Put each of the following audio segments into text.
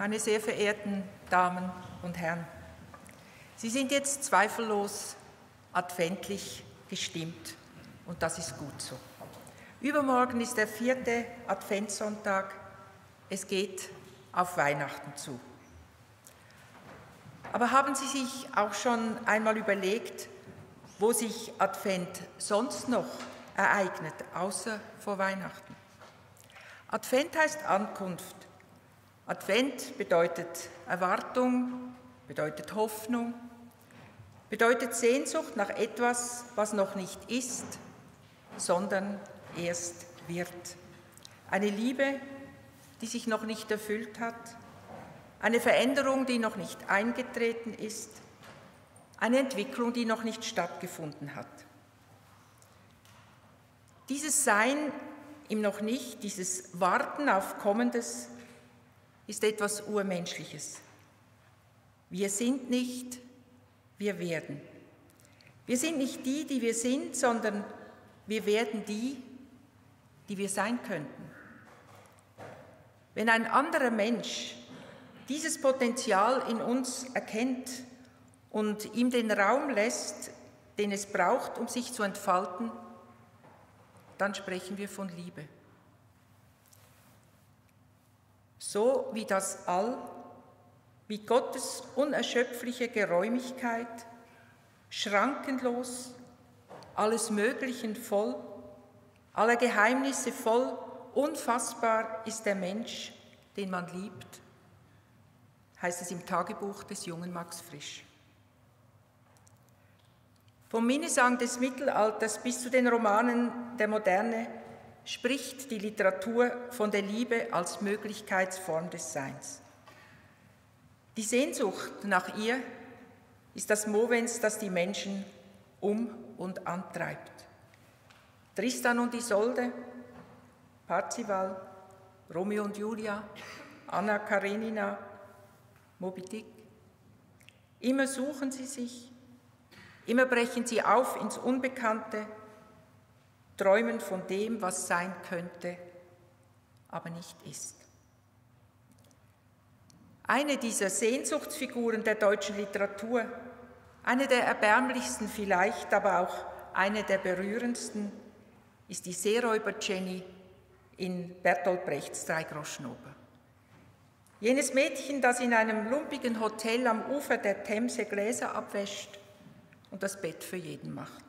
meine sehr verehrten Damen und Herren, Sie sind jetzt zweifellos adventlich gestimmt und das ist gut so. Übermorgen ist der 4. Adventssonntag, es geht auf Weihnachten zu. Aber haben Sie sich auch schon einmal überlegt, wo sich Advent sonst noch ereignet, außer vor Weihnachten? Advent heißt Ankunft. Advent bedeutet Erwartung, bedeutet Hoffnung, bedeutet Sehnsucht nach etwas, was noch nicht ist, sondern erst wird. Eine Liebe, die sich noch nicht erfüllt hat, eine Veränderung, die noch nicht eingetreten ist, eine Entwicklung, die noch nicht stattgefunden hat. Dieses Sein im Noch Nicht, dieses Warten auf Kommendes, ist etwas Urmenschliches. Wir sind nicht, wir werden. Wir sind nicht die, die wir sind, sondern wir werden die, die wir sein könnten. Wenn ein anderer Mensch dieses Potenzial in uns erkennt und ihm den Raum lässt, den es braucht, um sich zu entfalten, dann sprechen wir von Liebe. So wie das All, wie Gottes unerschöpfliche Geräumigkeit, schrankenlos, alles Möglichen voll, aller Geheimnisse voll, unfassbar ist der Mensch, den man liebt, heißt es im Tagebuch des jungen Max Frisch. Vom Minnesang des Mittelalters bis zu den Romanen der Moderne spricht die Literatur von der Liebe als Möglichkeitsform des Seins. Die Sehnsucht nach ihr ist das Movens, das die Menschen um- und antreibt. Tristan und Isolde, Parzival, Romeo und Julia, Anna Karenina, Moby Dick. Immer suchen sie sich, immer brechen sie auf ins Unbekannte, träumen von dem, was sein könnte, aber nicht ist. Eine dieser Sehnsuchtsfiguren der deutschen Literatur, eine der erbärmlichsten vielleicht, aber auch eine der berührendsten, ist die Seeräuber-Jenny in Bertolt Brechts Dreigroschenoper. Jenes Mädchen, das in einem lumpigen Hotel am Ufer der Themse Gläser abwäscht und das Bett für jeden macht.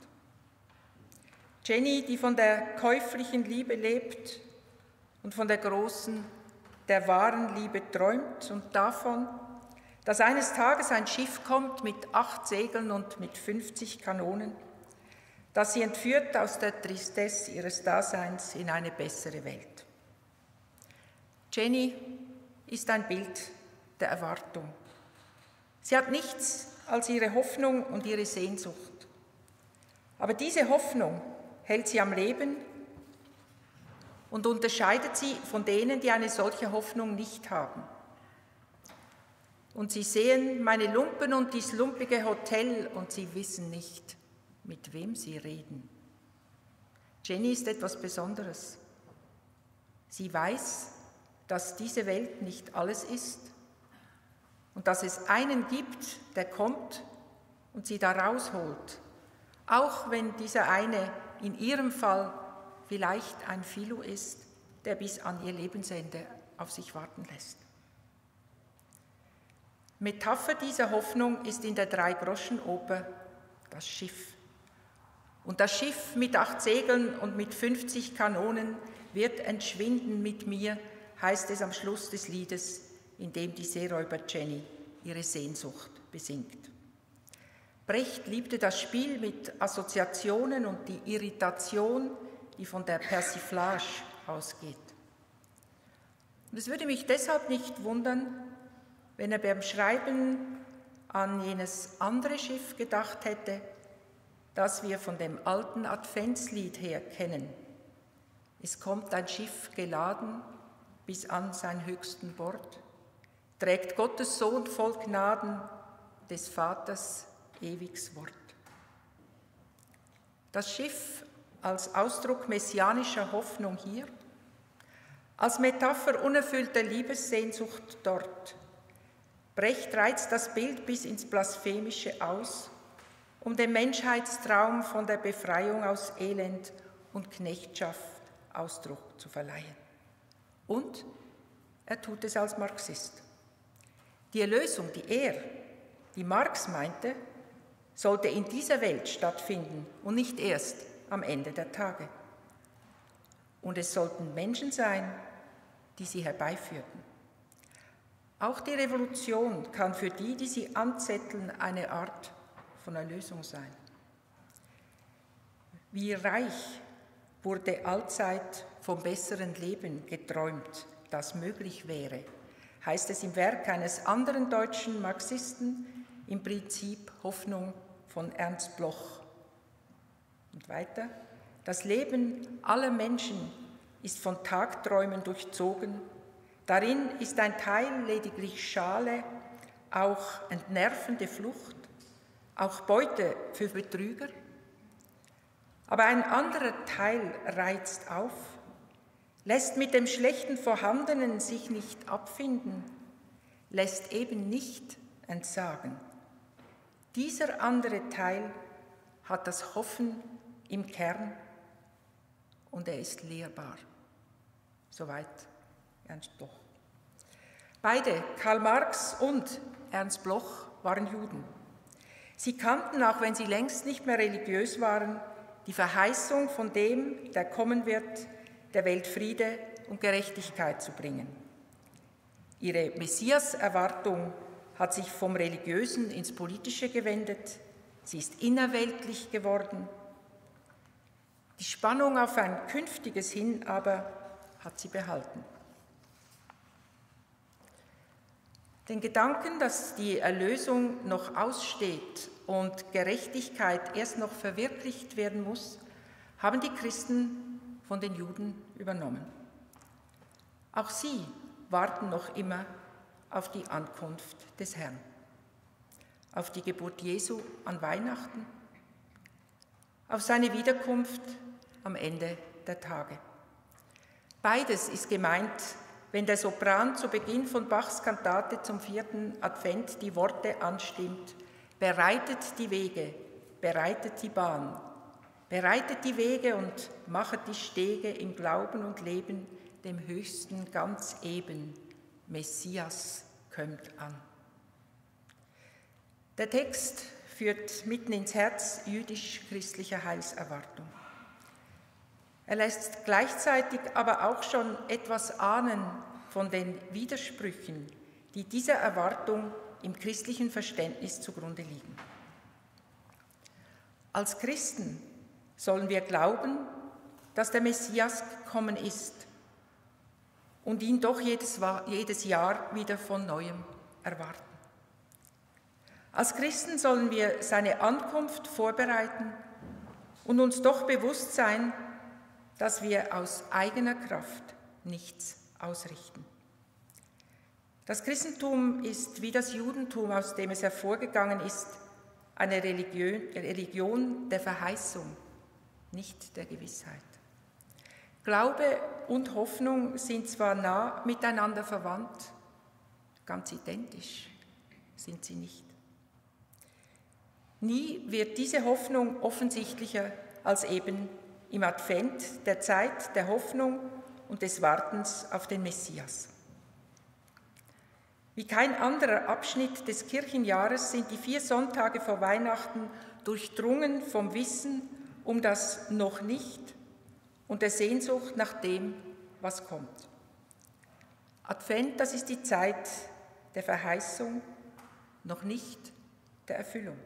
Jenny, die von der käuflichen Liebe lebt und von der großen, der wahren Liebe träumt und davon, dass eines Tages ein Schiff kommt mit 8 Segeln und mit 50 Kanonen, das sie entführt aus der Tristesse ihres Daseins in eine bessere Welt. Jenny ist ein Bild der Erwartung. Sie hat nichts als ihre Hoffnung und ihre Sehnsucht. Aber diese Hoffnung hält sie am Leben und unterscheidet sie von denen, die eine solche Hoffnung nicht haben. Und sie sehen meine Lumpen und dies lumpige Hotel und sie wissen nicht, mit wem sie reden. Jenny ist etwas Besonderes. Sie weiß, dass diese Welt nicht alles ist und dass es einen gibt, der kommt und sie da rausholt, auch wenn dieser eine in ihrem Fall vielleicht ein Philo ist, der bis an ihr Lebensende auf sich warten lässt. Metapher dieser Hoffnung ist in der Dreigroschenoper das Schiff. Und das Schiff mit 8 Segeln und mit 50 Kanonen wird entschwinden mit mir, heißt es am Schluss des Liedes, in dem die Seeräuber-Jenny ihre Sehnsucht besingt. Brecht liebte das Spiel mit Assoziationen und die Irritation, die von der Persiflage ausgeht. Und es würde mich deshalb nicht wundern, wenn er beim Schreiben an jenes andere Schiff gedacht hätte, das wir von dem alten Adventslied her kennen. Es kommt ein Schiff geladen bis an sein höchsten Bord, trägt Gottes Sohn voll Gnaden des Vaters ewiges Wort. Das Schiff als Ausdruck messianischer Hoffnung hier, als Metapher unerfüllter Liebessehnsucht dort, Brecht reizt das Bild bis ins Blasphemische aus, um den Menschheitstraum von der Befreiung aus Elend und Knechtschaft Ausdruck zu verleihen. Und er tut es als Marxist. Die Erlösung, die Marx meinte, sollte in dieser Welt stattfinden und nicht erst am Ende der Tage. Und es sollten Menschen sein, die sie herbeiführten. Auch die Revolution kann für die, die sie anzetteln, eine Art von Erlösung sein. Wie reich wurde allzeit vom besseren Leben geträumt, das möglich wäre, heißt es im Werk eines anderen deutschen Marxisten, im Prinzip Hoffnung von Ernst Bloch. Und weiter, das Leben aller Menschen ist von Tagträumen durchzogen, darin ist ein Teil lediglich Schale, auch entnervende Flucht, auch Beute für Betrüger, aber ein anderer Teil reizt auf, lässt mit dem schlechten Vorhandenen sich nicht abfinden, lässt eben nicht entsagen. Dieser andere Teil hat das Hoffen im Kern und er ist lehrbar. Soweit Ernst Bloch. Beide, Karl Marx und Ernst Bloch, waren Juden. Sie kannten, auch wenn sie längst nicht mehr religiös waren, die Verheißung von dem, der kommen wird, der Welt Friede und Gerechtigkeit zu bringen. Ihre Messias-Erwartung hat sich vom Religiösen ins Politische gewendet, sie ist innerweltlich geworden. Die Spannung auf ein Künftiges hin aber hat sie behalten. Den Gedanken, dass die Erlösung noch aussteht und Gerechtigkeit erst noch verwirklicht werden muss, haben die Christen von den Juden übernommen. Auch sie warten noch immer auf die Ankunft des Herrn, auf die Geburt Jesu an Weihnachten, auf seine Wiederkunft am Ende der Tage. Beides ist gemeint, wenn der Sopran zu Beginn von Bachs Kantate zum 4. Advent die Worte anstimmt: Bereitet die Wege, bereitet die Bahn, bereitet die Wege und machet die Stege im Glauben und Leben dem Höchsten ganz eben. Messias kömmt an. Der Text führt mitten ins Herz jüdisch-christlicher Heilserwartung. Er lässt gleichzeitig aber auch schon etwas ahnen von den Widersprüchen, die dieser Erwartung im christlichen Verständnis zugrunde liegen. Als Christen sollen wir glauben, dass der Messias gekommen ist und ihn doch jedes Jahr wieder von Neuem erwarten. Als Christen sollen wir seine Ankunft vorbereiten und uns doch bewusst sein, dass wir aus eigener Kraft nichts ausrichten. Das Christentum ist wie das Judentum, aus dem es hervorgegangen ist, eine Religion der Verheißung, nicht der Gewissheit. Glaube und Hoffnung sind zwar nah miteinander verwandt, ganz identisch sind sie nicht. Nie wird diese Hoffnung offensichtlicher als eben im Advent, der Zeit der Hoffnung und des Wartens auf den Messias. Wie kein anderer Abschnitt des Kirchenjahres sind die 4 Sonntage vor Weihnachten durchdrungen vom Wissen um das noch nicht und der Sehnsucht nach dem, was kommt. Advent, das ist die Zeit der Verheißung, noch nicht der Erfüllung.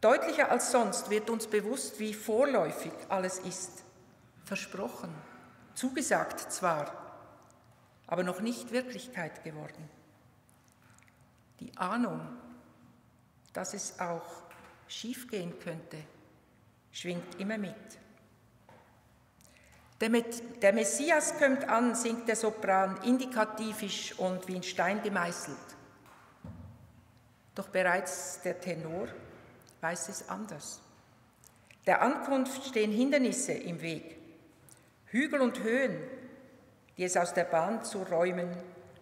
Deutlicher als sonst wird uns bewusst, wie vorläufig alles ist. Versprochen, zugesagt zwar, aber noch nicht Wirklichkeit geworden. Die Ahnung, dass es auch schiefgehen könnte, schwingt immer mit. Der Messias kommt an, singt der Sopran, indikativisch und wie in Stein gemeißelt. Doch bereits der Tenor weiß es anders. Der Ankunft stehen Hindernisse im Weg, Hügel und Höhen, die es aus der Bahn zu räumen,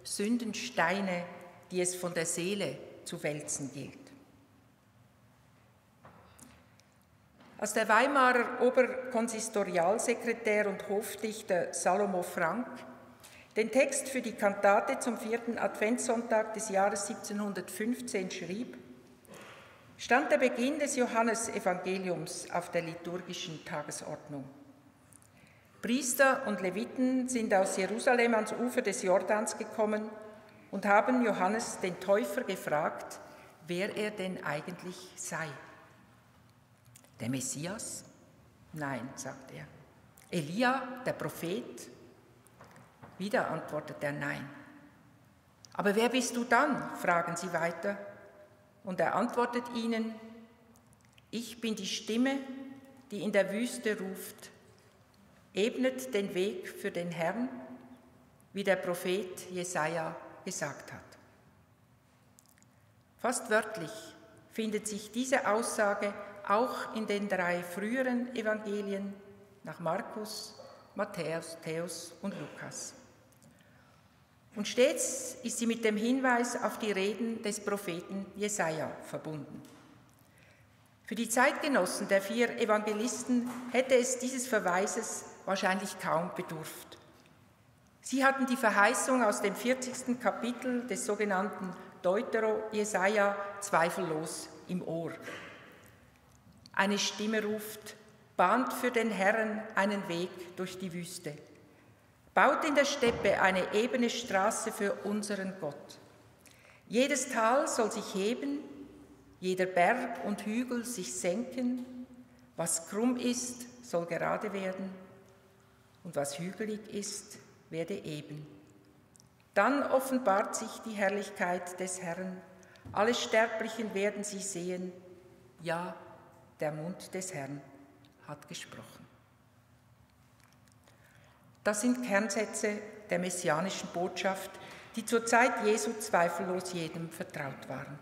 Sündensteine, die es von der Seele zu wälzen gilt. Als der Weimarer Oberkonsistorialsekretär und Hofdichter Salomo Frank den Text für die Kantate zum 4. Adventssonntag des Jahres 1715 schrieb, stand der Beginn des Johannesevangeliums auf der liturgischen Tagesordnung. Priester und Leviten sind aus Jerusalem ans Ufer des Jordans gekommen und haben Johannes den Täufer gefragt, wer er denn eigentlich sei. Der Messias? Nein, sagt er. Elia, der Prophet? Wieder antwortet er nein. Aber wer bist du dann? Fragen sie weiter. Und er antwortet ihnen, ich bin die Stimme, die in der Wüste ruft, ebnet den Weg für den Herrn, wie der Prophet Jesaja gesagt hat. Fast wörtlich findet sich diese Aussage auch in den 3 früheren Evangelien nach Markus, Matthäus und Lukas. Und stets ist sie mit dem Hinweis auf die Reden des Propheten Jesaja verbunden. Für die Zeitgenossen der 4 Evangelisten hätte es dieses Verweises wahrscheinlich kaum bedurft. Sie hatten die Verheißung aus dem 40. Kapitel des sogenannten Deutero Jesaja zweifellos im Ohr. Eine Stimme ruft, bahnt für den Herrn einen Weg durch die Wüste. Baut in der Steppe eine ebene Straße für unseren Gott. Jedes Tal soll sich heben, jeder Berg und Hügel sich senken. Was krumm ist, soll gerade werden. Und was hügelig ist, werde eben. Dann offenbart sich die Herrlichkeit des Herrn. Alle Sterblichen werden sie sehen. Ja, der Mund des Herrn hat gesprochen. Das sind Kernsätze der messianischen Botschaft, die zur Zeit Jesu zweifellos jedem vertraut waren.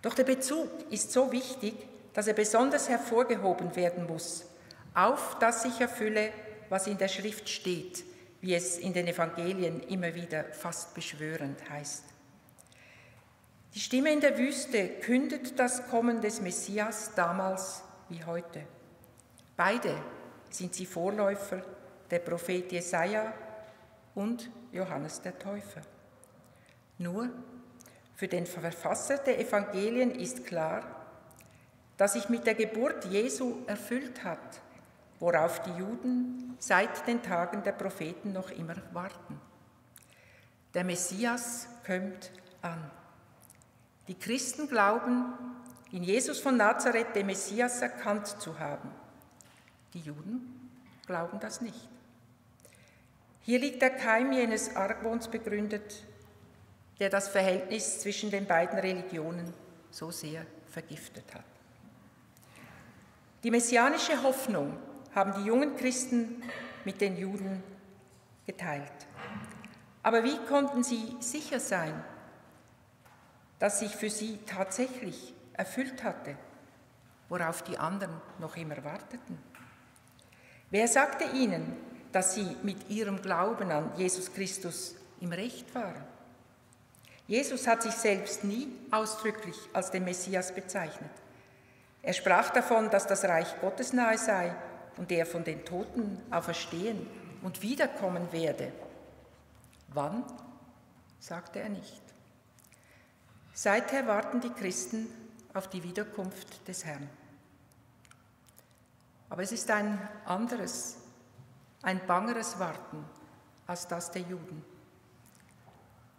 Doch der Bezug ist so wichtig, dass er besonders hervorgehoben werden muss, auf dass sich erfülle, was in der Schrift steht, wie es in den Evangelien immer wieder fast beschwörend heißt. Die Stimme in der Wüste kündet das Kommen des Messias damals wie heute. Beide sind sie Vorläufer, der Prophet Jesaja und Johannes der Täufer. Nur für den Verfasser der Evangelien ist klar, dass sich mit der Geburt Jesu erfüllt hat, worauf die Juden seit den Tagen der Propheten noch immer warten. Der Messias kommt an. Die Christen glauben, in Jesus von Nazareth den Messias erkannt zu haben. Die Juden glauben das nicht. Hier liegt der Keim jenes Argwohns begründet, der das Verhältnis zwischen den beiden Religionen so sehr vergiftet hat. Die messianische Hoffnung haben die jungen Christen mit den Juden geteilt. Aber wie konnten sie sicher sein, das sich für sie tatsächlich erfüllt hatte, worauf die anderen noch immer warteten? Wer sagte ihnen, dass sie mit ihrem Glauben an Jesus Christus im Recht waren? Jesus hat sich selbst nie ausdrücklich als den Messias bezeichnet. Er sprach davon, dass das Reich Gottes nahe sei und er von den Toten auferstehen und wiederkommen werde. Wann, sagte er nicht. Seither warten die Christen auf die Wiederkunft des Herrn. Aber es ist ein anderes, ein bangeres Warten als das der Juden.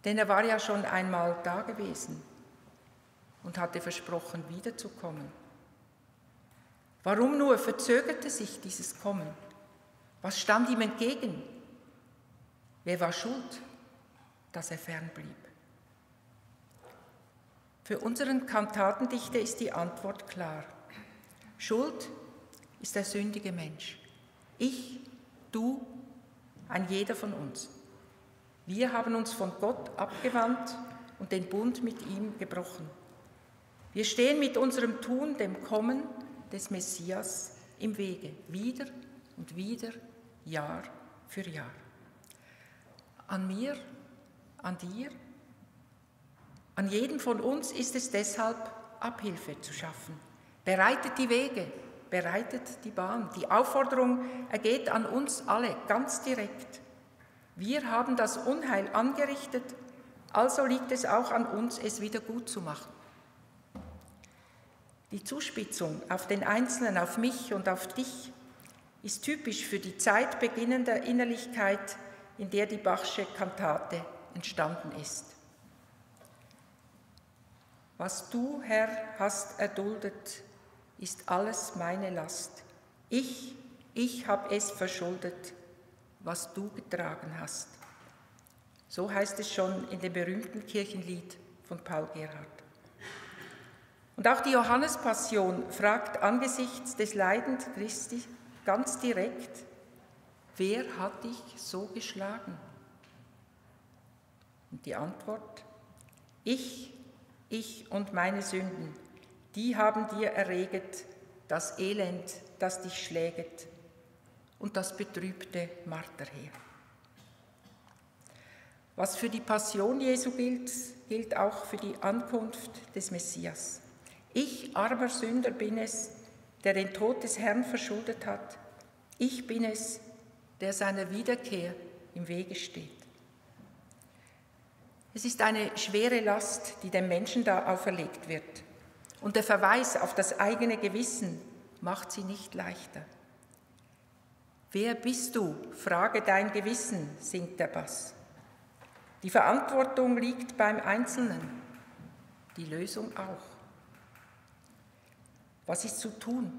Denn er war ja schon einmal da gewesen und hatte versprochen, wiederzukommen. Warum nur verzögerte sich dieses Kommen? Was stand ihm entgegen? Wer war schuld, dass er fernblieb? Für unseren Kantatendichter ist die Antwort klar. Schuld ist der sündige Mensch. Ich, du, ein jeder von uns. Wir haben uns von Gott abgewandt und den Bund mit ihm gebrochen. Wir stehen mit unserem Tun dem Kommen des Messias im Wege, wieder und wieder, Jahr für Jahr. An mir, an dir, An jedem von uns ist es deshalb, Abhilfe zu schaffen. Bereitet die Wege, bereitet die Bahn. Die Aufforderung ergeht an uns alle ganz direkt. Wir haben das Unheil angerichtet, also liegt es auch an uns, es wieder gut zu machen. Die Zuspitzung auf den Einzelnen, auf mich und auf dich ist typisch für die Zeit beginnender Innerlichkeit, in der die Bachsche Kantate entstanden ist. Was du, Herr, hast erduldet, ist alles meine Last. Ich habe es verschuldet, was du getragen hast. So heißt es schon in dem berühmten Kirchenlied von Paul Gerhardt. Und auch die Johannespassion fragt angesichts des Leidens Christi ganz direkt: Wer hat dich so geschlagen? Und die Antwort: Ich und meine Sünden, die haben dir erreget das Elend, das dich schläget, und das betrübte Marterheer. Was für die Passion Jesu gilt, gilt auch für die Ankunft des Messias. Ich, armer Sünder, bin es, der den Tod des Herrn verschuldet hat. Ich bin es, der seiner Wiederkehr im Wege steht. Es ist eine schwere Last, die dem Menschen da auferlegt wird. Und der Verweis auf das eigene Gewissen macht sie nicht leichter. Wer bist du? Frage dein Gewissen, singt der Bass. Die Verantwortung liegt beim Einzelnen, die Lösung auch. Was ist zu tun?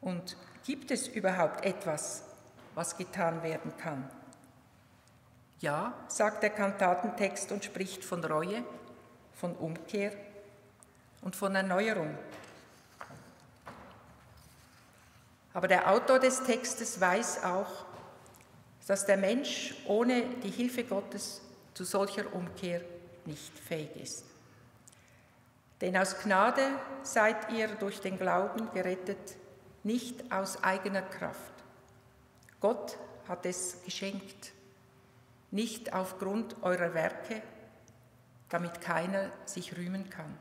Und gibt es überhaupt etwas, was getan werden kann? Ja, sagt der Kantatentext und spricht von Reue, von Umkehr und von Erneuerung. Aber der Autor des Textes weiß auch, dass der Mensch ohne die Hilfe Gottes zu solcher Umkehr nicht fähig ist. Denn aus Gnade seid ihr durch den Glauben gerettet, nicht aus eigener Kraft. Gott hat es geschenkt, nicht aufgrund eurer Werke, damit keiner sich rühmen kann.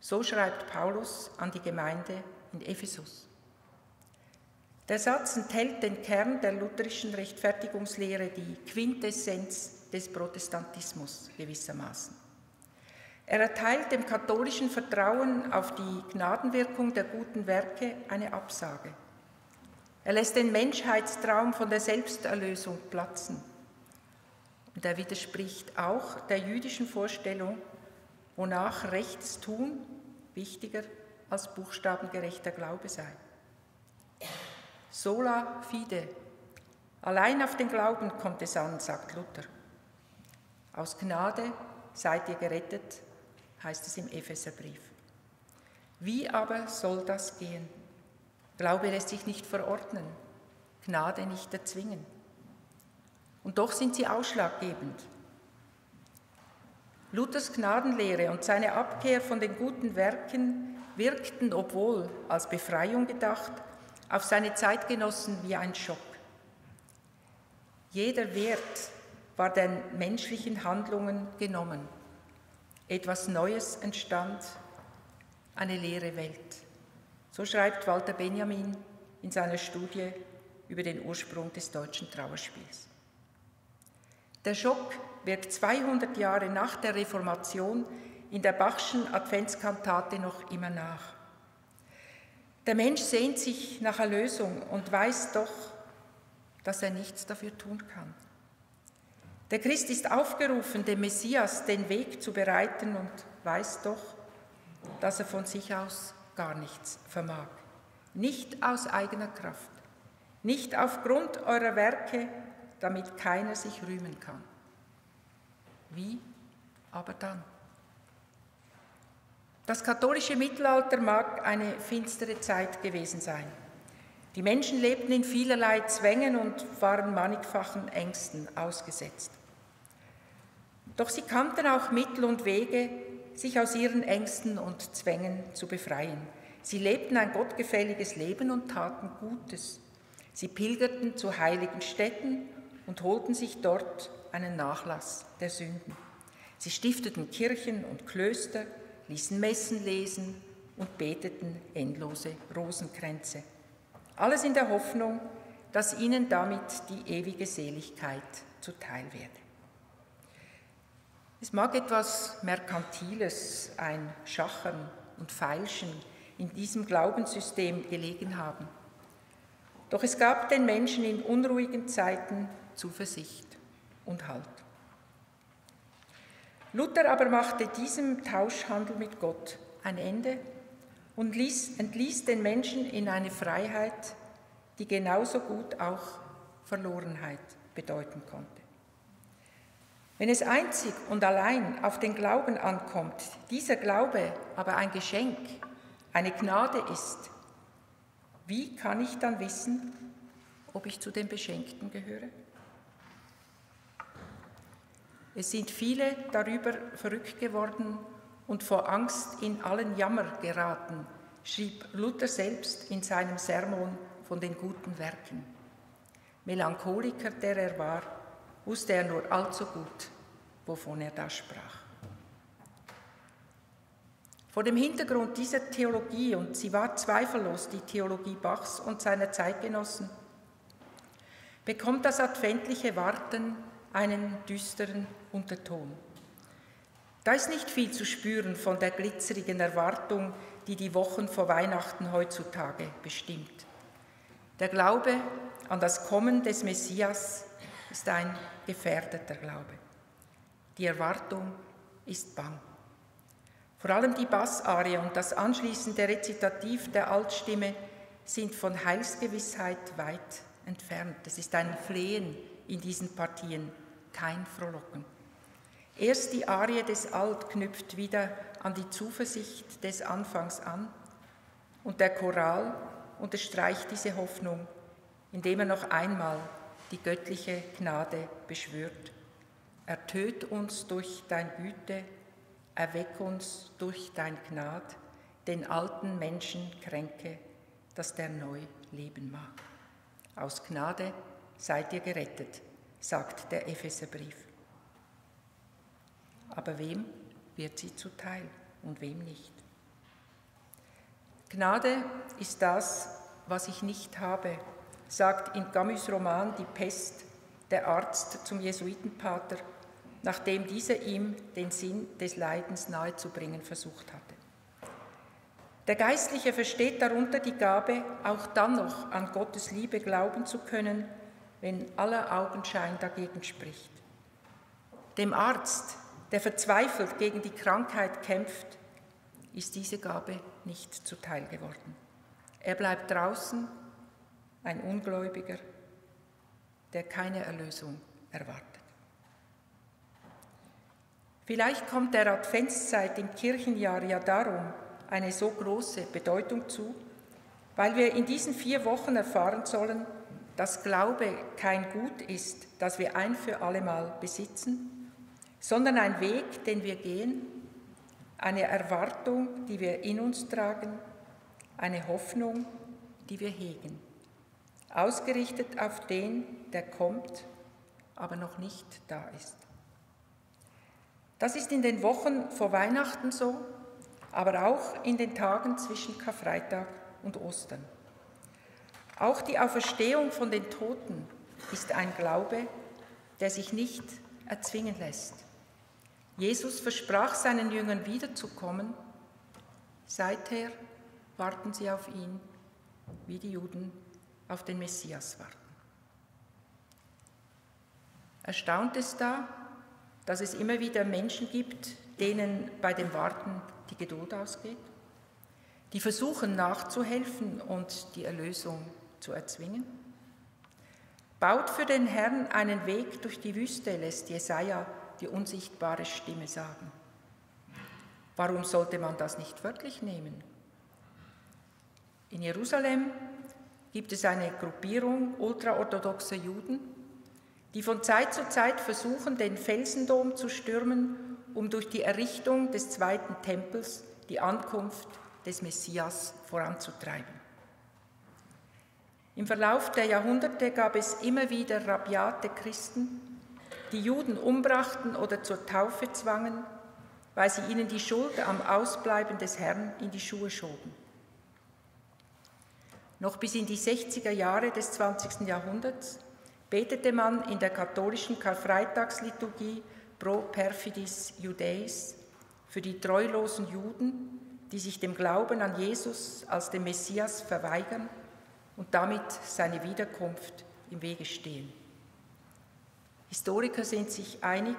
So schreibt Paulus an die Gemeinde in Ephesus. Der Satz enthält den Kern der lutherischen Rechtfertigungslehre, die Quintessenz des Protestantismus gewissermaßen. Er erteilt dem katholischen Vertrauen auf die Gnadenwirkung der guten Werke eine Absage. Er lässt den Menschheitstraum von der Selbsterlösung platzen. Und er widerspricht auch der jüdischen Vorstellung, wonach rechtes Tun wichtiger als buchstabengerechter Glaube sei. Sola fide. Allein auf den Glauben kommt es an, sagt Luther. Aus Gnade seid ihr gerettet, heißt es im Epheserbrief. Wie aber soll das gehen? Glaube lässt sich nicht verordnen, Gnade nicht erzwingen. Und doch sind sie ausschlaggebend. Luthers Gnadenlehre und seine Abkehr von den guten Werken wirkten, obwohl als Befreiung gedacht, auf seine Zeitgenossen wie ein Schock. Jeder Wert war den menschlichen Handlungen genommen. Etwas Neues entstand, eine leere Welt. So schreibt Walter Benjamin in seiner Studie über den Ursprung des deutschen Trauerspiels. Der Schock wirkt 200 Jahre nach der Reformation in der Bachschen Adventskantate noch immer nach. Der Mensch sehnt sich nach Erlösung und weiß doch, dass er nichts dafür tun kann. Der Christ ist aufgerufen, dem Messias den Weg zu bereiten und weiß doch, dass er von sich aus gar nichts vermag. Nicht aus eigener Kraft, nicht aufgrund eurer Werke, damit keiner sich rühmen kann. Wie aber dann? Das katholische Mittelalter mag eine finstere Zeit gewesen sein. Die Menschen lebten in vielerlei Zwängen und waren mannigfachen Ängsten ausgesetzt. Doch sie kannten auch Mittel und Wege, sich aus ihren Ängsten und Zwängen zu befreien. Sie lebten ein gottgefälliges Leben und taten Gutes. Sie pilgerten zu heiligen Städten und holten sich dort einen Nachlass der Sünden. Sie stifteten Kirchen und Klöster, ließen Messen lesen und beteten endlose Rosenkränze. Alles in der Hoffnung, dass ihnen damit die ewige Seligkeit zuteil werde. Es mag etwas Merkantiles, ein Schachern und Feilschen in diesem Glaubenssystem gelegen haben. Doch es gab den Menschen in unruhigen Zeiten Zuversicht und Halt. Luther aber machte diesem Tauschhandel mit Gott ein Ende und entließ den Menschen in eine Freiheit, die genauso gut auch Verlorenheit bedeuten konnte. Wenn es einzig und allein auf den Glauben ankommt, dieser Glaube aber ein Geschenk, eine Gnade ist, wie kann ich dann wissen, ob ich zu den Beschenkten gehöre? Es sind viele darüber verrückt geworden und vor Angst in allen Jammer geraten, schrieb Luther selbst in seinem Sermon von den guten Werken. Melancholiker, der er war, wusste er nur allzu gut, wovon er da sprach. Vor dem Hintergrund dieser Theologie, und sie war zweifellos die Theologie Bachs und seiner Zeitgenossen, bekommt das adventliche Warten einen düsteren Unterton. Da ist nicht viel zu spüren von der glitzerigen Erwartung, die die Wochen vor Weihnachten heutzutage bestimmt. Der Glaube an das Kommen des Messias ist ein gefährdeter Glaube. Die Erwartung ist bang. Vor allem die Bassarie und das anschließende Rezitativ der Altstimme sind von Heilsgewissheit weit entfernt. Es ist ein Flehen in diesen Partien, kein Frohlocken. Erst die Arie des Alt knüpft wieder an die Zuversicht des Anfangs an und der Choral unterstreicht diese Hoffnung, indem er noch einmal die göttliche Gnade beschwört. Ertönt uns durch dein Güte, erweck uns durch dein Gnad, den alten Menschen kränke, dass der neu leben mag. Aus Gnade seid ihr gerettet, sagt der Epheserbrief. Aber wem wird sie zuteil und wem nicht? Gnade ist das, was ich nicht habe, sagt in Camus' Roman Die Pest der Arzt zum Jesuitenpater, nachdem dieser ihm den Sinn des Leidens nahezubringen versucht hatte. Der Geistliche versteht darunter die Gabe, auch dann noch an Gottes Liebe glauben zu können, wenn aller Augenschein dagegen spricht. Dem Arzt, der verzweifelt gegen die Krankheit kämpft, ist diese Gabe nicht zuteil geworden. Er bleibt draußen, ein Ungläubiger, der keine Erlösung erwartet. Vielleicht kommt der Adventszeit im Kirchenjahr ja darum eine so große Bedeutung zu, weil wir in diesen 4 Wochen erfahren sollen, dass Glaube kein Gut ist, das wir ein für allemal besitzen, sondern ein Weg, den wir gehen, eine Erwartung, die wir in uns tragen, eine Hoffnung, die wir hegen, ausgerichtet auf den, der kommt, aber noch nicht da ist. Das ist in den Wochen vor Weihnachten so, aber auch in den Tagen zwischen Karfreitag und Ostern. Auch die Auferstehung von den Toten ist ein Glaube, der sich nicht erzwingen lässt. Jesus versprach seinen Jüngern wiederzukommen. Seither warten sie auf ihn, wie die Juden auf den Messias warten. Erstaunt es da, dass es immer wieder Menschen gibt, denen bei dem Warten die Geduld ausgeht, die versuchen nachzuhelfen und die Erlösung zu erzwingen. Baut für den Herrn einen Weg durch die Wüste, lässt Jesaja die unsichtbare Stimme sagen. Warum sollte man das nicht wörtlich nehmen? In Jerusalem gibt es eine Gruppierung ultraorthodoxer Juden, die von Zeit zu Zeit versuchen, den Felsendom zu stürmen, um durch die Errichtung des zweiten Tempels die Ankunft des Messias voranzutreiben. Im Verlauf der Jahrhunderte gab es immer wieder rabiate Christen, die Juden umbrachten oder zur Taufe zwangen, weil sie ihnen die Schuld am Ausbleiben des Herrn in die Schuhe schoben. Noch bis in die 60er Jahre des 20. Jahrhunderts betete man in der katholischen Karfreitagsliturgie pro perfidis Judaeis für die treulosen Juden, die sich dem Glauben an Jesus als den Messias verweigern und damit seine Wiederkunft im Wege stehen. Historiker sind sich einig,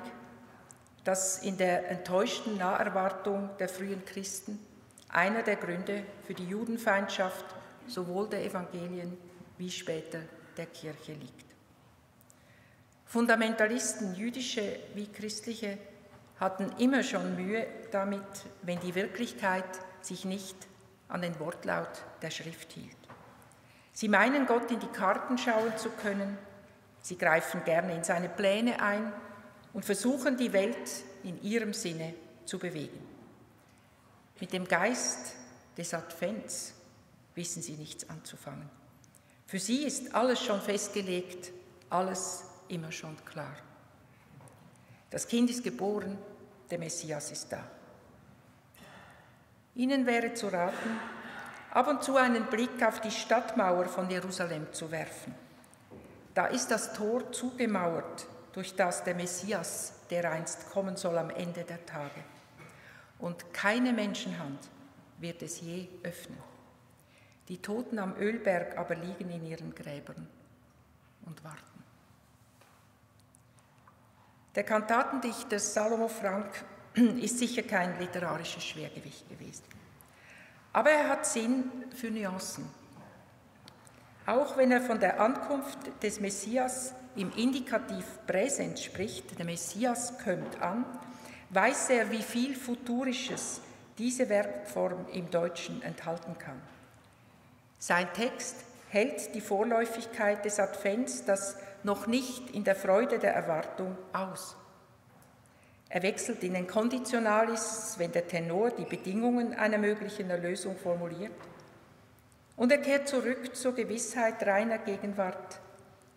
dass in der enttäuschten Naherwartung der frühen Christen einer der Gründe für die Judenfeindschaft sowohl der Evangelien wie später der Kirche liegt. Fundamentalisten, jüdische wie christliche, hatten immer schon Mühe damit, wenn die Wirklichkeit sich nicht an den Wortlaut der Schrift hielt. Sie meinen, Gott in die Karten schauen zu können, sie greifen gerne in seine Pläne ein und versuchen, die Welt in ihrem Sinne zu bewegen. Mit dem Geist des Advents wissen sie nichts anzufangen. Für sie ist alles schon festgelegt, alles immer schon klar. Das Kind ist geboren, der Messias ist da. Ihnen wäre zu raten, ab und zu einen Blick auf die Stadtmauer von Jerusalem zu werfen. Da ist das Tor zugemauert, durch das der Messias, der einst kommen soll am Ende der Tage. Und keine Menschenhand wird es je öffnen. Die Toten am Ölberg aber liegen in ihren Gräbern und warten. Der Kantatendichter Salomo Frank ist sicher kein literarisches Schwergewicht gewesen. Aber er hat Sinn für Nuancen. Auch wenn er von der Ankunft des Messias im Indikativ Präsens spricht, der Messias kommt an, weiß er, wie viel Futurisches diese Verbform im Deutschen enthalten kann. Sein Text hält die Vorläufigkeit des Advents, das noch nicht in der Freude der Erwartung, aus. Er wechselt in den Konditionalis, wenn der Tenor die Bedingungen einer möglichen Erlösung formuliert, und er kehrt zurück zur Gewissheit reiner Gegenwart,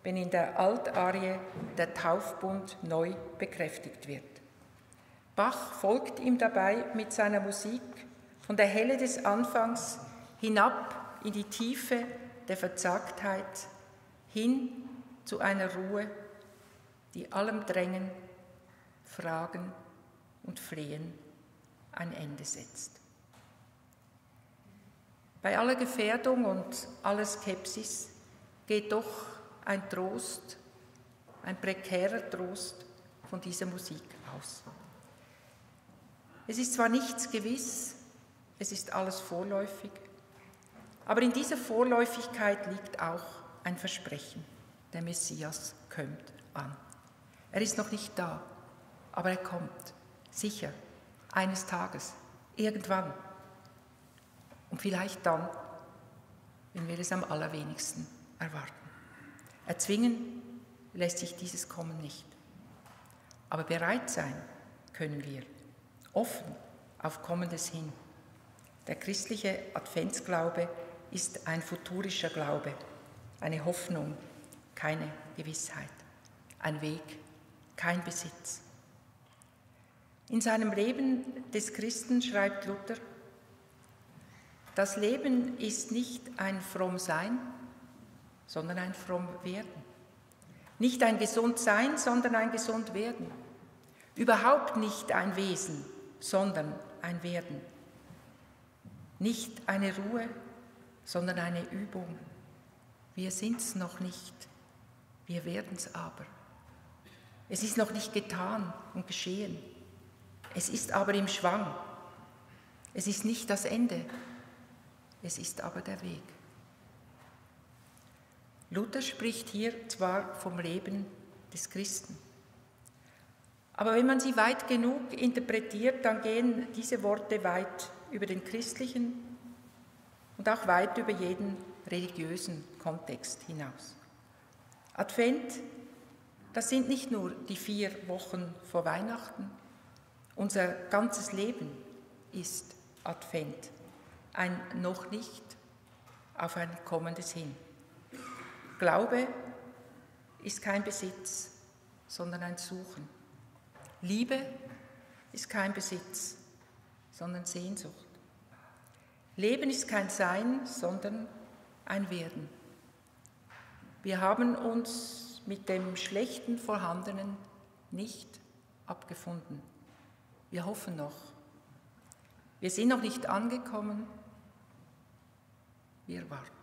wenn in der Altarie der Taufbund neu bekräftigt wird. Bach folgt ihm dabei mit seiner Musik von der Helle des Anfangs hinab in die Tiefe der Verzagtheit, hin zu einer Ruhe, die allem Drängen, Fragen und Flehen ein Ende setzt. Bei aller Gefährdung und aller Skepsis geht doch ein Trost, ein prekärer Trost von dieser Musik aus. Es ist zwar nichts gewiss, es ist alles vorläufig, aber in dieser Vorläufigkeit liegt auch ein Versprechen. Der Messias kommt an. Er ist noch nicht da, aber er kommt, sicher, eines Tages, irgendwann. Und vielleicht dann, wenn wir es am allerwenigsten erwarten. Erzwingen lässt sich dieses Kommen nicht. Aber bereit sein können wir, offen auf Kommendes hin. Der christliche Adventsglaube ist ein futurischer Glaube, eine Hoffnung, keine Gewissheit, ein Weg, kein Besitz. In seinem Leben des Christen schreibt Luther, das Leben ist nicht ein Frommsein, sondern ein Frommwerden. Nicht ein Gesundsein, sondern ein Gesundwerden. Überhaupt nicht ein Wesen, sondern ein Werden. Nicht eine Ruhe, sondern eine Übung. Wir sind's noch nicht. Wir werden es aber. Es ist noch nicht getan und geschehen. Es ist aber im Schwang. Es ist nicht das Ende. Es ist aber der Weg. Luther spricht hier zwar vom Leben des Christen, aber wenn man sie weit genug interpretiert, dann gehen diese Worte weit über den christlichen und auch weit über jeden religiösen Kontext hinaus. Advent, das sind nicht nur die 4 Wochen vor Weihnachten. Unser ganzes Leben ist Advent, ein noch nicht auf ein kommendes hin. Glaube ist kein Besitz, sondern ein Suchen. Liebe ist kein Besitz, sondern Sehnsucht. Leben ist kein Sein, sondern ein Werden. Wir haben uns mit dem schlechten Vorhandenen nicht abgefunden. Wir hoffen noch. Wir sind noch nicht angekommen. Wir warten.